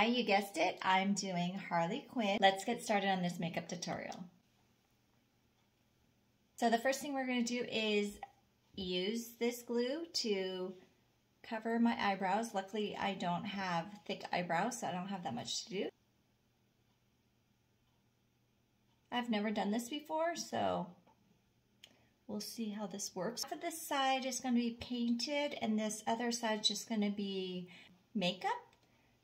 Hi, you guessed it, I'm doing Harley Quinn. Let's get started on this makeup tutorial. So the first thing we're going to do is use this glue to cover my eyebrows. Luckily, I don't have thick eyebrows, so I don't have that much to do. I've never done this before, so we'll see how this works. For this side is going to be painted, and this other side is just going to be makeup.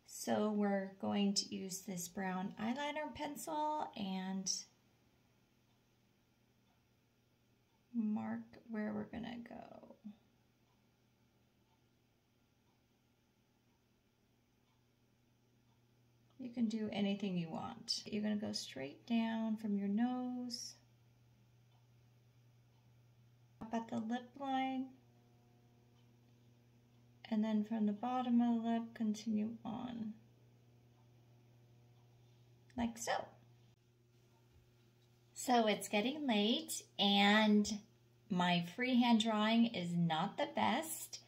So we're going to use this brown eyeliner pencil and mark where we're gonna go. You can do anything you want. You're gonna go straight down from your nose, up at the lip line, and then from the bottom of the lip, continue on, like so. So it's getting late, and my freehand drawing is not the best,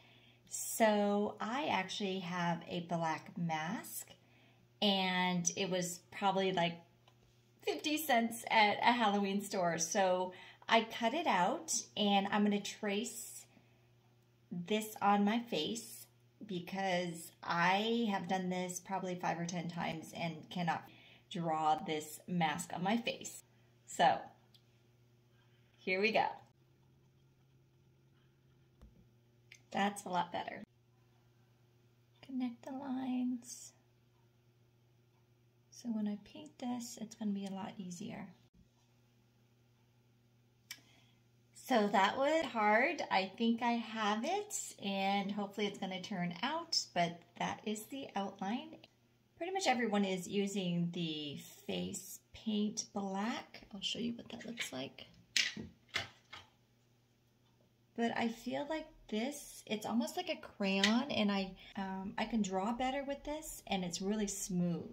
so I actually have a black mask, and it was probably like 50 cents at a Halloween store, so I cut it out, and I'm gonna trace this on my face because I have done this probably 5 or 10 times and cannot draw this mask on my face. So here we go. That's a lot better. Connect the lines. So when I paint this, it's going to be a lot easier. So that was hard. I think I have it, and hopefully it's going to turn out, but that is the outline. Pretty much everyone is using the face paint black. I'll show you what that looks like. But I feel like this, it's almost like a crayon, and I can draw better with this, and it's really smooth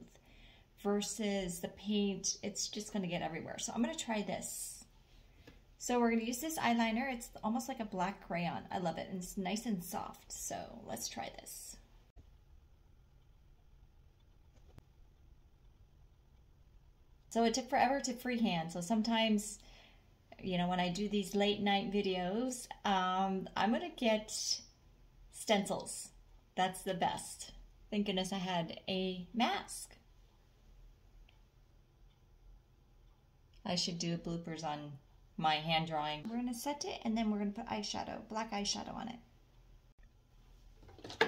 versus the paint, it's just going to get everywhere. So I'm going to try this. So we're going to use this eyeliner. It's almost like a black crayon. I love it. And it's nice and soft. So let's try this. So it took forever to freehand. So sometimes, you know, when I do these late night videos, I'm going to get stencils. That's the best. Thank goodness I had a mask. I should do bloopers on my hand drawing. We're going to set it, and then we're going to put eyeshadow, black eyeshadow on it.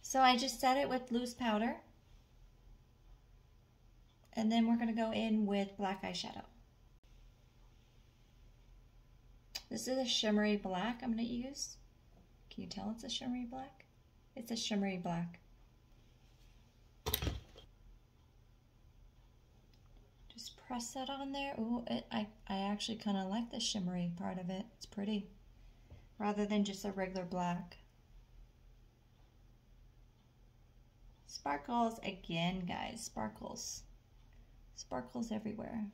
So I just set it with loose powder, and then we're going to go in with black eyeshadow. This is a shimmery black I'm going to use. Can you tell it's a shimmery black? It's a shimmery black. Press that on there. Ooh, I actually kind of like the shimmery part of it. It's pretty. Rather than just a regular black. Sparkles again, guys. Sparkles. Sparkles everywhere.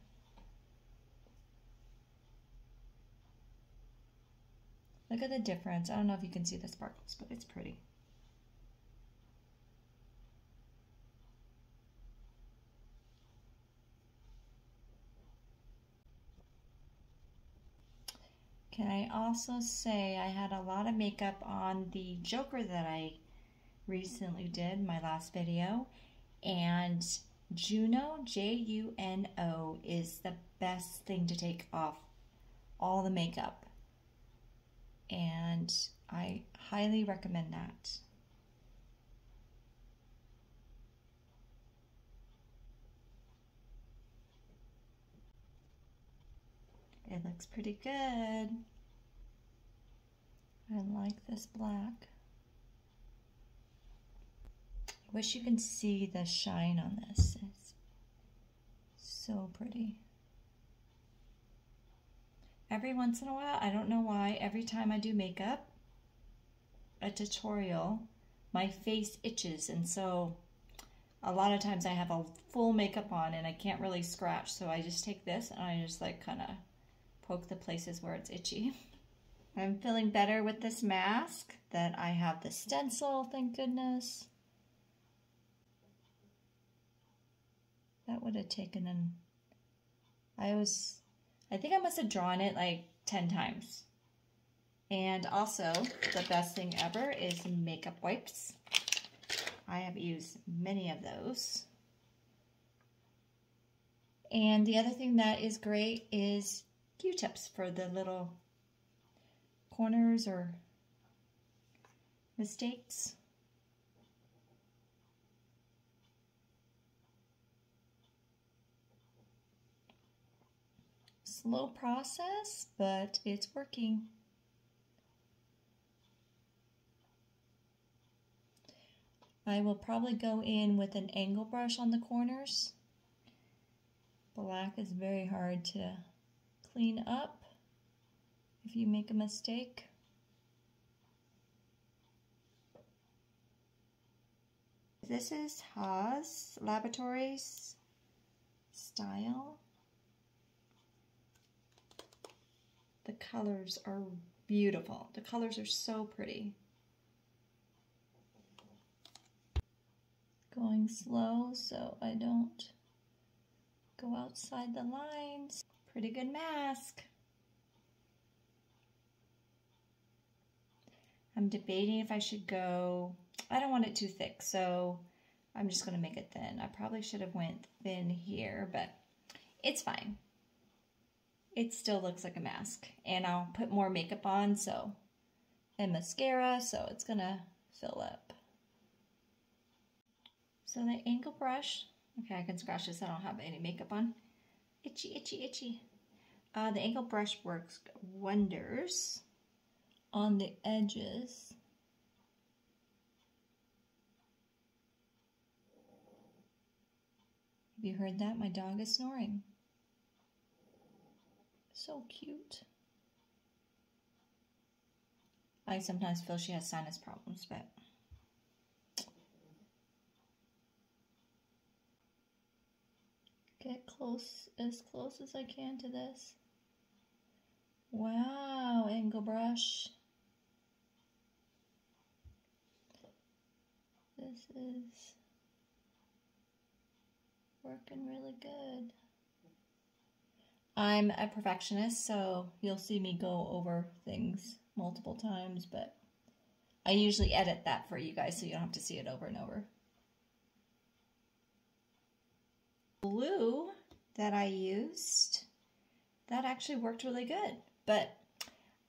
Look at the difference. I don't know if you can see the sparkles, but it's pretty. Can I also say I had a lot of makeup on the Joker that I recently did, my last video, and Juno, J-U-N-O, is the best thing to take off all the makeup, and I highly recommend that. It looks pretty good. I like this black. I wish you can see the shine on this. It's so pretty. Every once in a while, I don't know why, every time I do makeup, a tutorial, my face itches, and so a lot of times I have a full makeup on and I can't really scratch, so I just take this and I just like kind of poke the places where it's itchy. I'm feeling better with this mask that I have the stencil, thank goodness. would have taken an... I think I must have drawn it like 10 times. And also, the best thing ever is makeup wipes. I have used many of those. And the other thing that is great is Q-tips for the little corners or mistakes. Slow process, but it's working. I will probably go in with an angle brush on the corners. Black is very hard to clean up if you make a mistake. This is Haus Laboratories style. The colors are beautiful. The colors are so pretty. Going slow so I don't go outside the lines. Pretty good mask. I'm debating if I should go, I don't want it too thick, so I'm just gonna make it thin. I probably should have went thin here, but it's fine. It still looks like a mask, and I'll put more makeup on, so, and mascara, so it's gonna fill up. So the angle brush, okay, I can scratch this, I don't have any makeup on. Itchy, itchy, itchy. The angle brush works wonders on the edges. Have you heard that? My dog is snoring. So cute. I sometimes feel she has sinus problems, but... Get close as I can to this. Wow, angle brush. This is working really good. I'm a perfectionist, so you'll see me go over things multiple times, but I usually edit that for you guys so you don't have to see it over and over. Blue that I used, that actually worked really good, but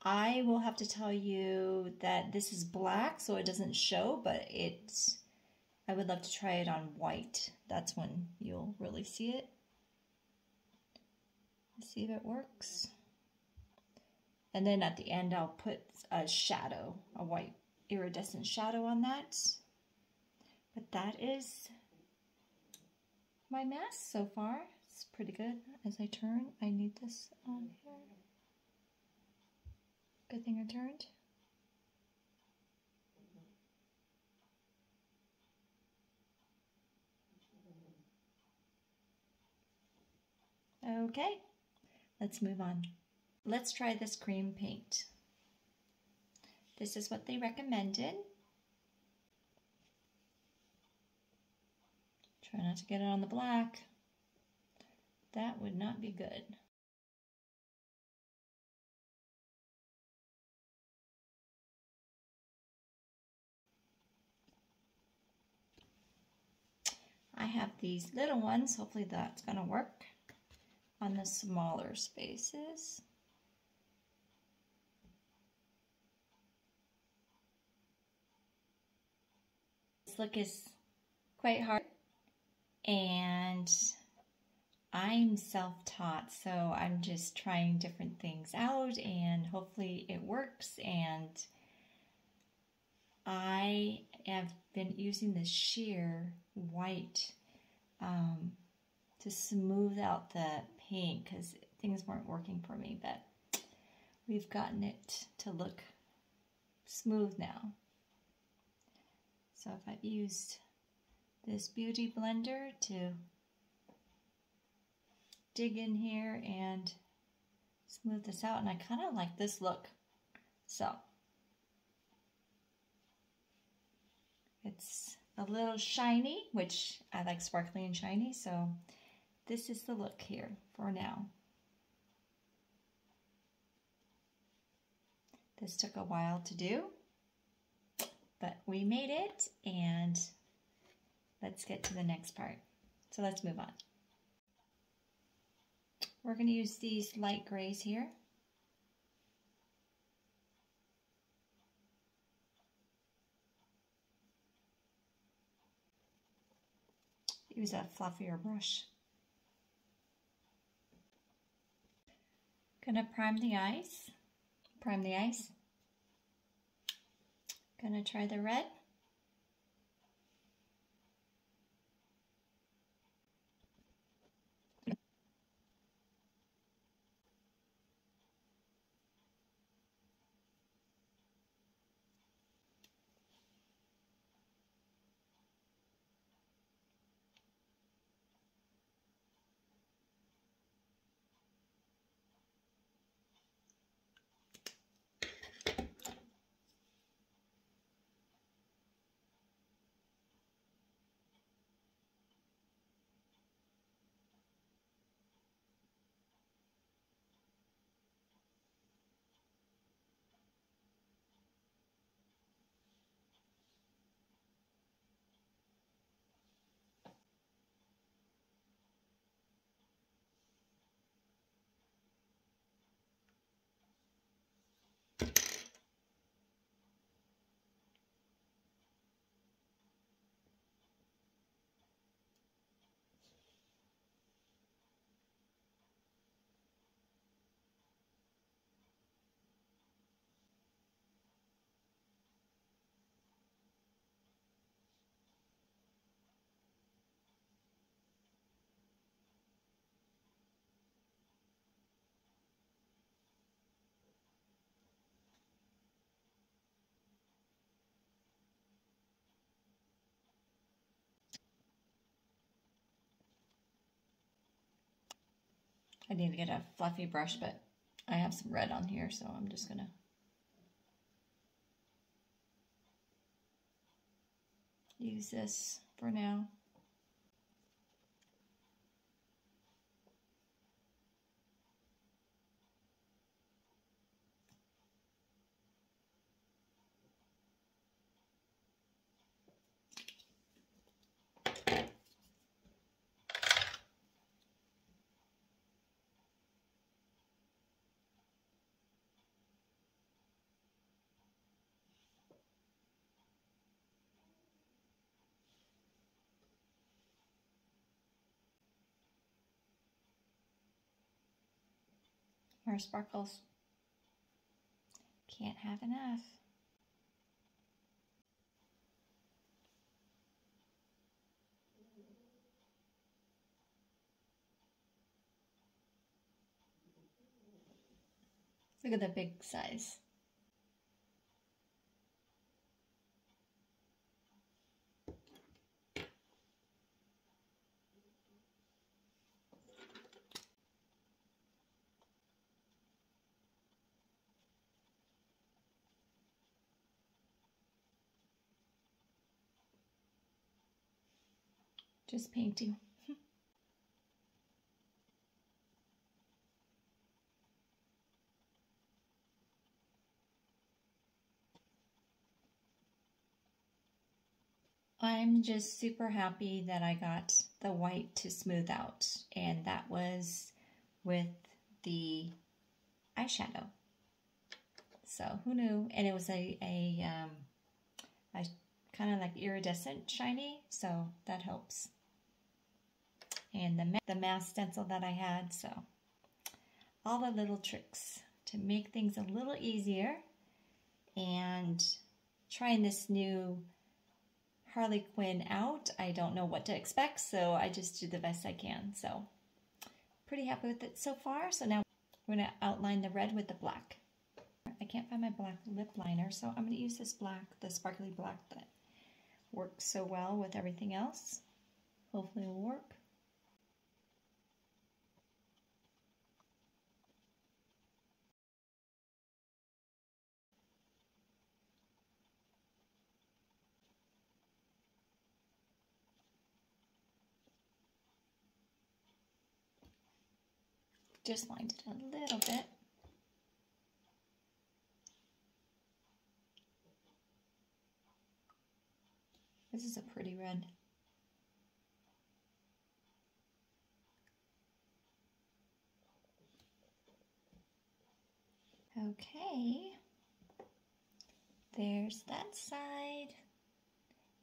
I will have to tell you that this is black, so it doesn't show, but it's, I would love to try it on white. That's when you'll really see it. See if it works. And then at the end I'll put a shadow, a white iridescent shadow on that. But that is my mask so far. It's pretty good. As I turn, I need this on here. Good thing I turned. Okay. Let's move on. Let's try this cream paint. This is what they recommended. Try not to get it on the black. That would not be good. I have these little ones. Hopefully that's going to work on the smaller spaces. This look is quite hard, and I'm self-taught, so I'm just trying different things out and hopefully it works. And I have been using the sheer white to smooth out the paint because things weren't working for me, but we've gotten it to look smooth now. So if I've used this beauty blender to dig in here and smooth this out, and I kind of like this look. So it's a little shiny, which I like sparkly and shiny, so this is the look here for now. This took a while to do, but we made it, and let's get to the next part. So let's move on. We're going to use these light grays here. Use a fluffier brush. Gonna prime the eyes. Prime the eyes. Gonna try the red. I need to get a fluffy brush, but I have some red on here, so I'm just gonna use this for now. More sparkles. Can't have enough. Look at the big size. Just painting. I'm just super happy that I got the white to smooth out, and that was with the eyeshadow. So who knew? And it was a kind of like iridescent shiny, so that helps. And the mask stencil that I had, so all the little tricks to make things a little easier. And trying this new Harley Quinn out, I don't know what to expect, so I just do the best I can. So pretty happy with it so far. So now we're going to outline the red with the black. I can't find my black lip liner, so I'm going to use this black, the sparkly black that works so well with everything else. Hopefully it will work. just lined it in a little bit. This is a pretty red. Okay, there's that side.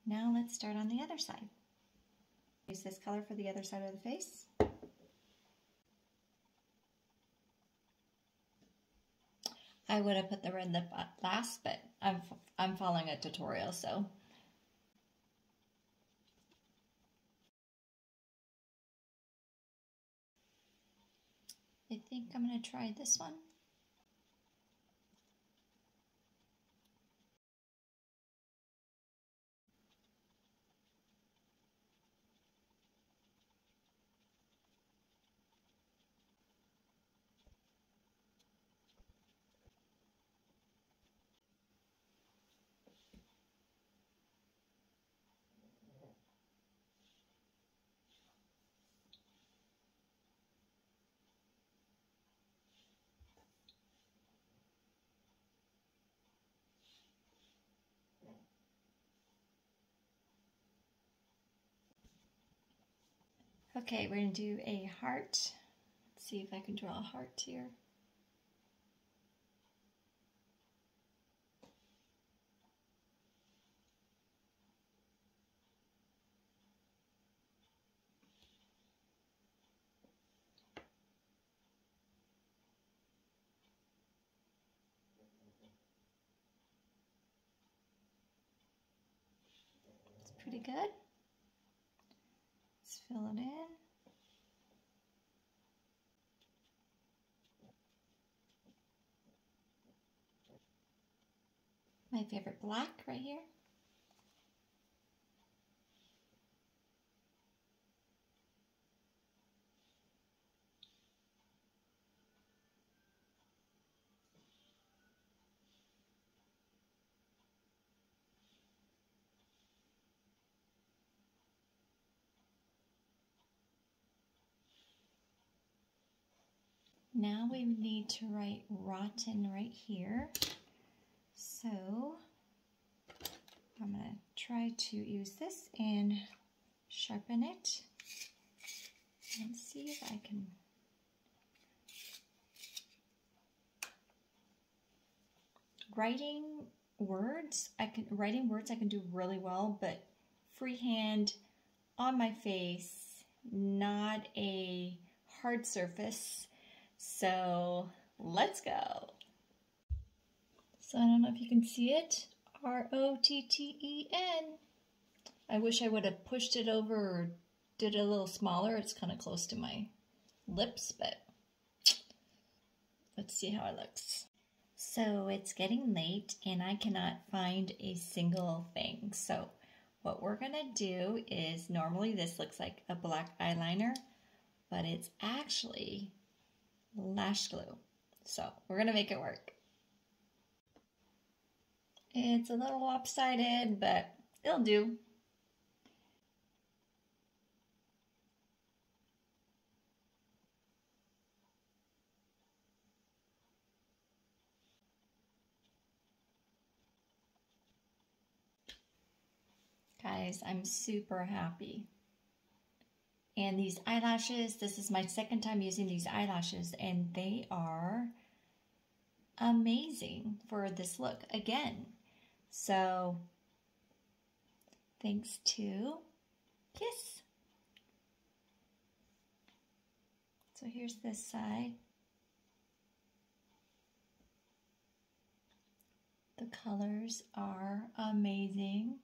Now let's start on the other side. Use this color for the other side of the face. I would have put the red lip up last, but I'm following a tutorial, so. I think I'm gonna try this one. Okay, we're going to do a heart. Let's see if I can draw a heart here. It's pretty good. Fill it in. My favorite black right here. Now we need to write rotten right here. So I'm going to try to use this and sharpen it and see if I can. Writing words I can do really well, but freehand on my face, not a hard surface. So let's go. So I don't know if you can see it. R-O-T-T-E-N. I wish I would have pushed it over or did it a little smaller. It's kind of close to my lips, but let's see how it looks. So it's getting late and I cannot find a single thing. So what we're gonna do is, normally this looks like a black eyeliner, but it's actually lash glue. So we're gonna make it work. It's a little lopsided, but it'll do. Guys, I'm super happy. And these eyelashes, this is my second time using these eyelashes, and they are amazing for this look again. So, thanks to Kiss. So here's this side. The colors are amazing.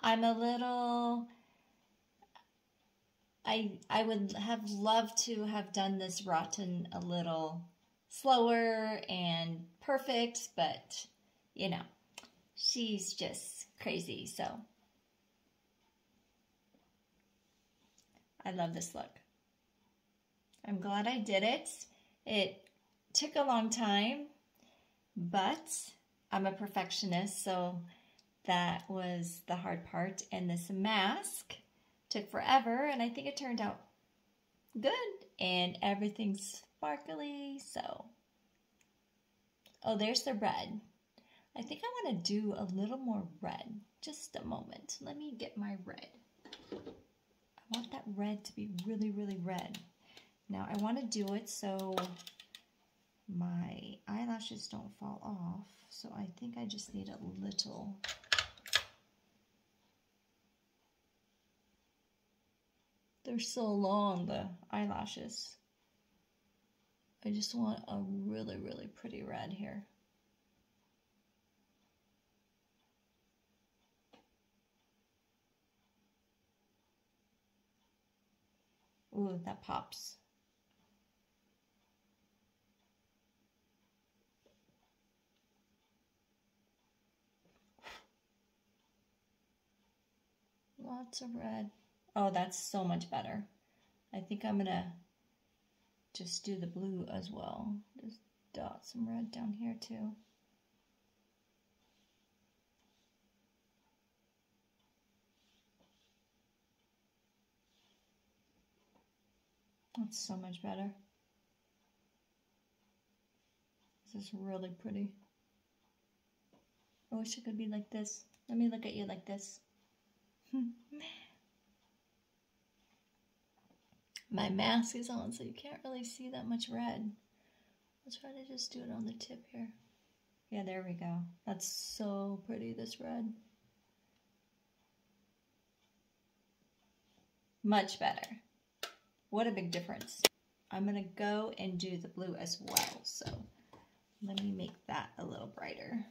I'm a little... I would have loved to have done this rotten a little slower and perfect, but, you know, she's just crazy, so. I love this look. I'm glad I did it. It took a long time, but I'm a perfectionist, so that was the hard part. And this mask took forever, and I think it turned out good, and everything's sparkly, so. Oh, there's the red. I think I want to do a little more red. Just a moment. Let me get my red. I want that red to be really, really red. Now, I want to do it so my eyelashes don't fall off. So I think I just need a little. They're so long, the eyelashes. I just want a really, really pretty red here. Ooh, that pops. Lots of red. Oh, that's so much better. I think I'm gonna just do the blue as well. Just dot some red down here too. That's so much better. This is really pretty. I wish it could be like this. Let me look at you like this. My mask is on, so you can't really see that much red. I'll try to just do it on the tip here. Yeah, there we go. That's so pretty, this red. Much better. What a big difference. I'm gonna go and do the blue as well, so let me make that a little brighter.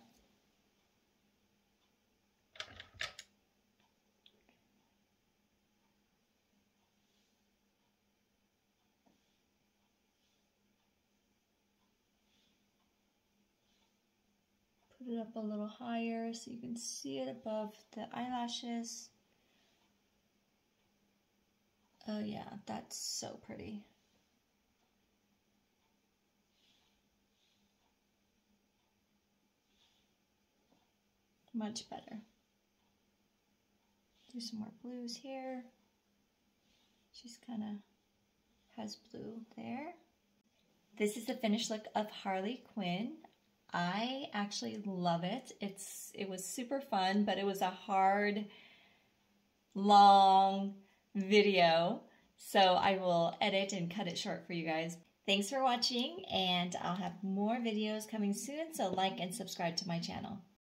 Put it up a little higher so you can see it above the eyelashes. Oh yeah, that's so pretty. Much better. Do some more blues here. She's kind of has blue there. This is the finished look of Harley Quinn. I actually love it. It was super fun, but it was a hard, long video. So I will edit and cut it short for you guys. Thanks for watching, and I'll have more videos coming soon. So like and subscribe to my channel.